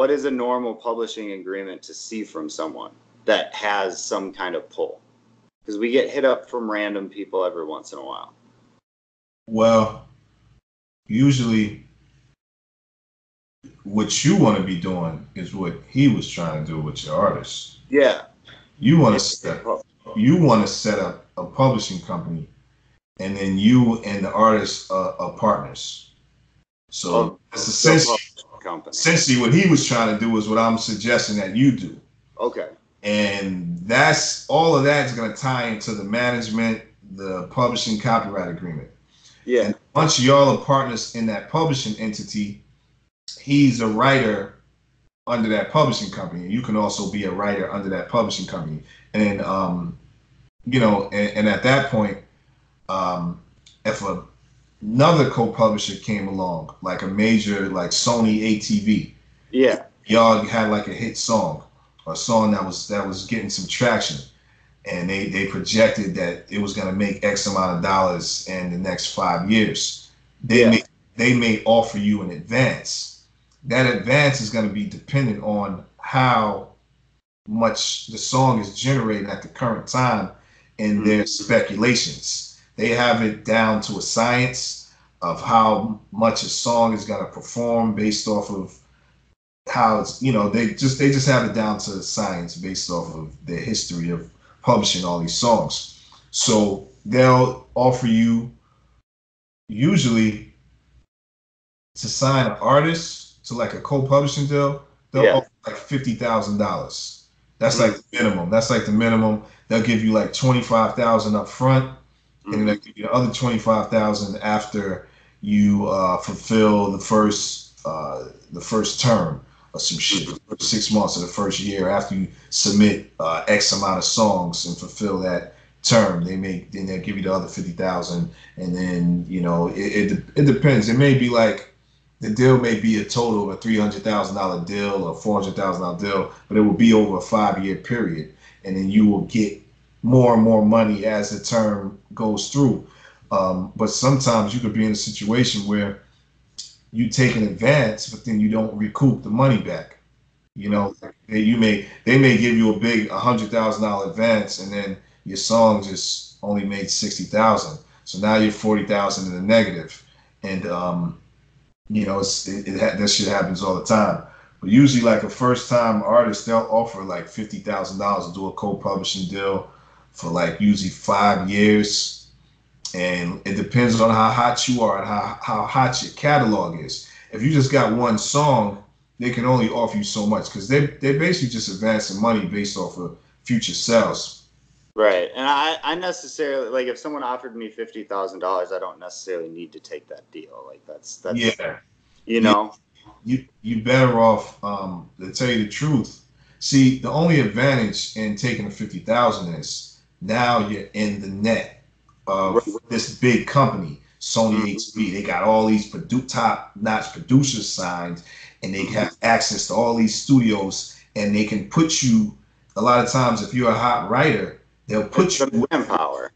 what is a normal publishing agreement to see from someone that has some kind of pull? Because we get hit up from random people every once in a while. Well, usually what you want to be doing is what he was trying to do with your artist. Yeah. You want to set up a publishing company, and then you and the artist are partners. So that's essentially what he was trying to do is what I'm suggesting that you do. Okay. And that's all of that's going to tie into the management, the publishing copyright agreement. Yeah. And once y'all are partners in that publishing entity, he's a writer under that publishing company, and you can also be a writer under that publishing company. And you know, and at that point, if another co-publisher came along, like a major, like Sony/ATV, yeah, y'all had like a hit song, or a song that was getting some traction, and they projected that it was gonna make X amount of dollars in the next 5 years. They may offer you an advance. That advance is going to be dependent on how much the song is generating at the current time and their speculations. They have it down to a science of how much a song is going to perform based off of how it's, you know, they just have it down to science based off of their history of publishing all these songs. So they'll offer you usually to sign an artist to like a co-publishing deal, they'll offer like $50,000. That's like the minimum. They'll give you like $25,000 up front, and they'll give you the other $25,000 after you fulfill the first term or some shit, the first 6 months or the first year after you submit X amount of songs and fulfill that term. They'll give you the other $50,000, and then you know it depends. It may be like, the deal may be a total of a $300,000 deal or $400,000 deal, but it will be over a 5-year period. And then you will get more and more money as the term goes through. But sometimes you could be in a situation where you take an advance, but then you don't recoup the money back. You know, they may give you a big $100,000 advance, and then your song just only made 60,000. So now you're 40,000 in the negative. And, you know, that shit happens all the time. But usually, like a first-time artist, they'll offer like $50,000 to do a co-publishing deal for like usually 5 years, and it depends on how hot you are and how hot your catalog is. If you just got one song, they can only offer you so much because they're basically just advancing money based off of future sales. Right, and I necessarily, like, if someone offered me $50,000, I don't necessarily need to take that deal. Like that's yeah, you know, you better off. To tell you the truth, see, the only advantage in taking the $50,000 is now you're in the net of this big company, Sony HB. They got all these top-notch producers signed, and they have access to all these studios, and they can put you. A lot of times, if you're a hot writer, they'll put it's you the manpower.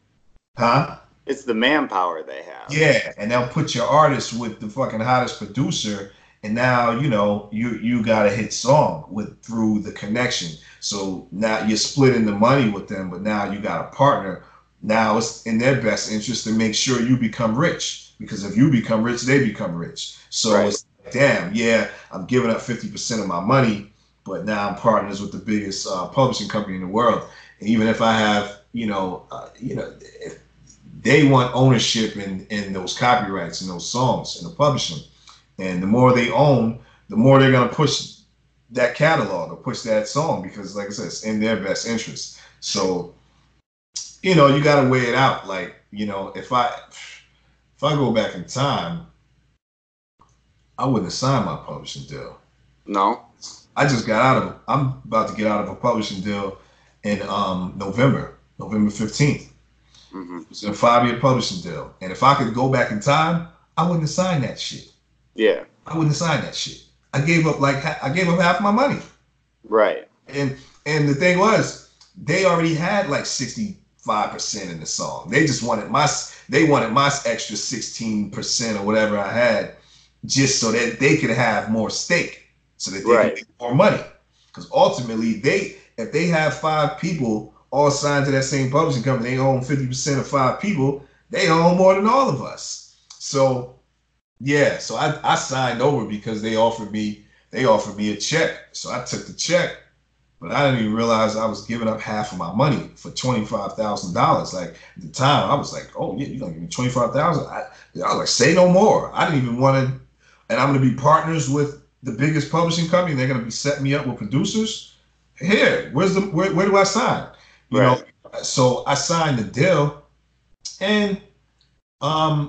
Huh? It's the manpower they have. Yeah, and they'll put your artist with the fucking hottest producer, and now you know you got a hit song through the connection. So now you're splitting the money with them, but now you got a partner. Now it's in their best interest to make sure you become rich, because if you become rich, they become rich. So it's like, damn, yeah, I'm giving up 50% of my money, but now I'm partners with the biggest publishing company in the world. Even if I have, if they want ownership in those copyrights and those songs and the publishing, and the more they own, the more they're gonna push that catalog or push that song, because, like I said, it's in their best interest. So, you know, you gotta weigh it out. Like, you know, if I go back in time, I wouldn't have signed my publishing deal. No, I just got out of. I'm about to get out of a publishing deal in November 15th. It's a 5-year publishing deal. And if I could go back in time, I wouldn't have signed that shit. Yeah. I wouldn't have signed that shit. I gave up half my money. Right. And the thing was, they already had like 65% in the song. They just wanted my extra 16% or whatever I had, just so that they could have more stake. so that they can make more money. Because ultimately, if they have 5 people all signed to that same publishing company, they own 50% of 5 people, they own more than all of us. So yeah, so I signed over because they offered me a check. So I took the check, but I didn't even realize I was giving up half of my money for $25,000. Like at the time, I was like, oh yeah, you're gonna give me $25,000? I was like, say no more. I didn't even want to, and I'm gonna be partners with the biggest publishing company. They're gonna be setting me up with producers. Here, where do I sign? You know, so I signed the deal. And I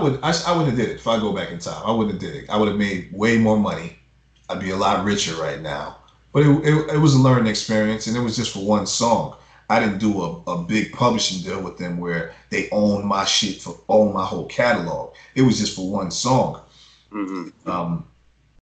wouldn't have did it if I go back in time. I wouldn't have did it. I would have made way more money. I'd be a lot richer right now. But it was a learning experience, and it was just for one song. I didn't do a big publishing deal with them where they own my shit for all my whole catalog. It was just for one song. Mm-hmm.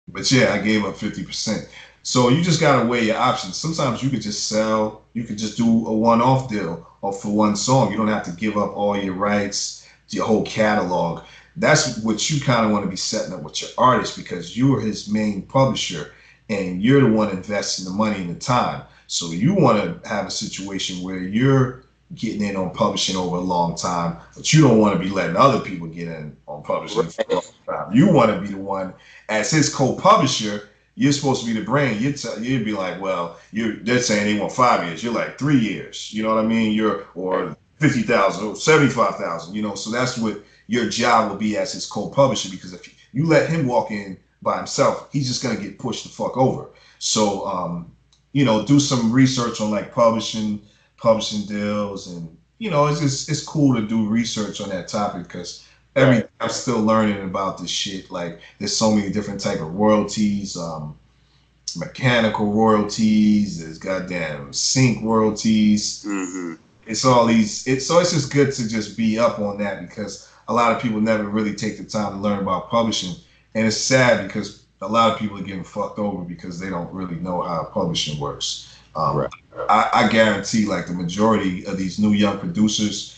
But yeah, I gave up 50%. So you just gotta weigh your options. Sometimes you could just sell. You could just do a one-off deal or for one song. You don't have to give up all your rights, your whole catalog. That's what you kind of want to be setting up with your artist, because you're his main publisher and you're the one investing the money and the time. So you want to have a situation where you're getting in on publishing over a long time, but you don't want to be letting other people get in on publishing for a long time. You want to be the one as his co-publisher. You're supposed to be the brain. You'd be like, well, they're saying they want 5 years. You're like 3 years. You know what I mean? Or 50,000 or 75,000. You know, so that's what your job will be as his co-publisher. Because if you let him walk in by himself, he's just gonna get pushed the fuck over. So, you know, do some research on like publishing deals, and you know, it's cool to do research on that topic because. I'm still learning about this shit. Like, there's so many different type of royalties, mechanical royalties, there's goddamn sync royalties. Mm-hmm. It's all these. So it's just good to just be up on that, because a lot of people never really take the time to learn about publishing, and it's sad because a lot of people are getting fucked over because they don't really know how publishing works. I guarantee, like, the majority of these new young producers,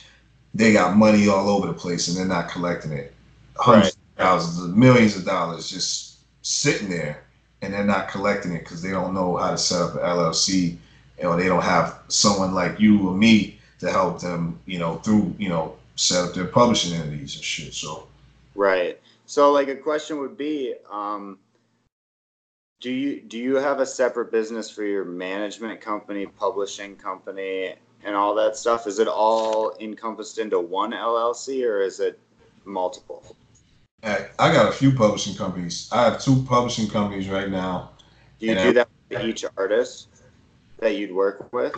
they got money all over the place and they're not collecting it. Hundreds of thousands, millions of dollars just sitting there, and they're not collecting it because they don't know how to set up an LLC, or they don't have someone like you or me to help them, you know, set up their publishing entities and shit. So, So, like, a question would be, do you have a separate business for your management company, publishing company, and all that stuff? Is it all encompassed into one LLC, or is it multiple? I got a few publishing companies. I have 2 publishing companies right now. Do you do that with each artist that you'd work with?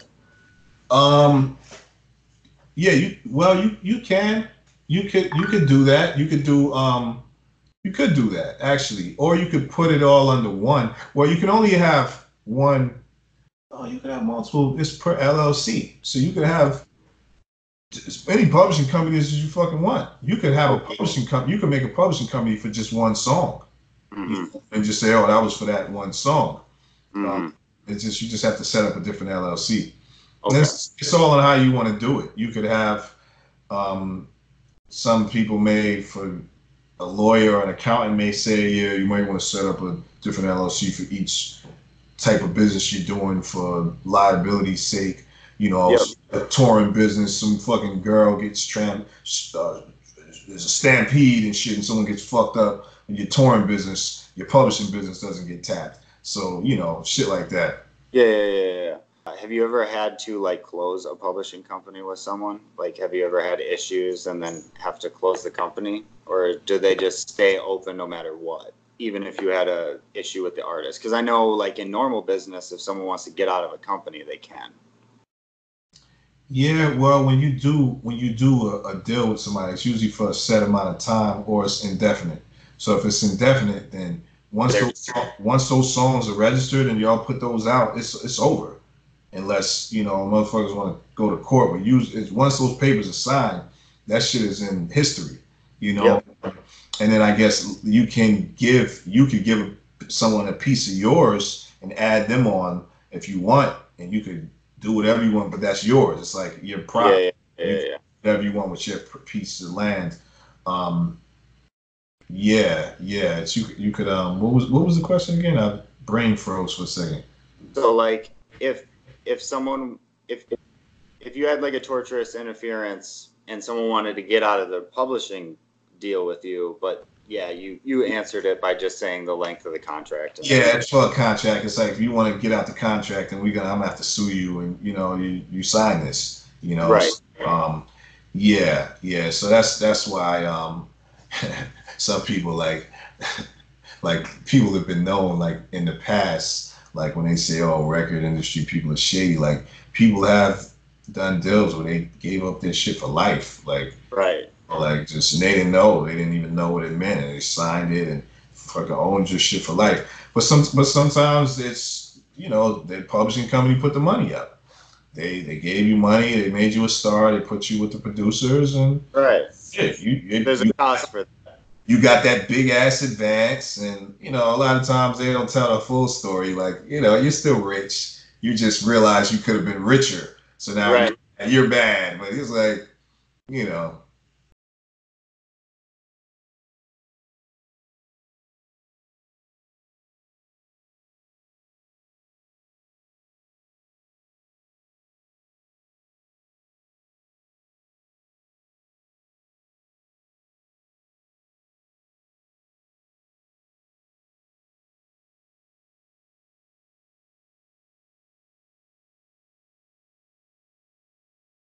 Yeah. You could do that actually, or you could put it all under one. Well, you can only have one. Oh, you can have multiple. It's per LLC, so you can have as many publishing companies as you fucking want. You could have a publishing company. You can make a publishing company for just one song, and just say, "Oh, that was for that one song." It's just you just have to set up a different LLC. Okay. It's all on how you want to do it. You could have some people may, for a lawyer or an accountant, may say, "Yeah, you might want to set up a different LLC for each type of business you're doing for liability's sake." You know, a touring business, some fucking girl gets there's a stampede and shit, and someone gets fucked up, and your touring business, your publishing business doesn't get tapped. So, you know, shit like that. Yeah. Have you ever had to, like, close a publishing company with someone? Like, have you ever had issues and then have to close the company? Or do they just stay open no matter what, even if you had a issue with the artist? Because I know, like, in normal business, if someone wants to get out of a company, they can. Yeah, well, when you do a deal with somebody, it's usually for a set amount of time, or it's indefinite. So if it's indefinite, then once those songs are registered and y'all put those out, it's over. Unless, you know, motherfuckers want to go to court, but once those papers are signed, that shit is in history, you know. Yep. And then I guess you could give someone a piece of yours and add them on if you want, and you could do whatever you want, but that's yours. It's like your property. Whatever you want with your piece of land. Yeah. It's, you could what was the question again? I brain froze for a second. So like if you had like a torturous interference and someone wanted to get out of the publishing deal with you, but yeah, you answered it by just saying the length of the contract. Yeah, it's for a contract. It's like if you want to get out the contract, then I'm gonna have to sue you, and you sign this, Right. So, yeah. So that's why some people like people have been known like in the past, like when they say, oh, record industry people are shady. Like people have done deals where they gave up their shit for life. Like right. Like just and they didn't even know what it meant, and they signed it and fucking owned your shit for life. But sometimes it's the publishing company put the money up. They gave you money, they made you a star, they put you with the producers, and right. Shit, there's a cost for that. You got that big ass advance, and a lot of times they don't tell the full story. Like you're still rich. You just realize you could have been richer, so now right. You're bad. But it's like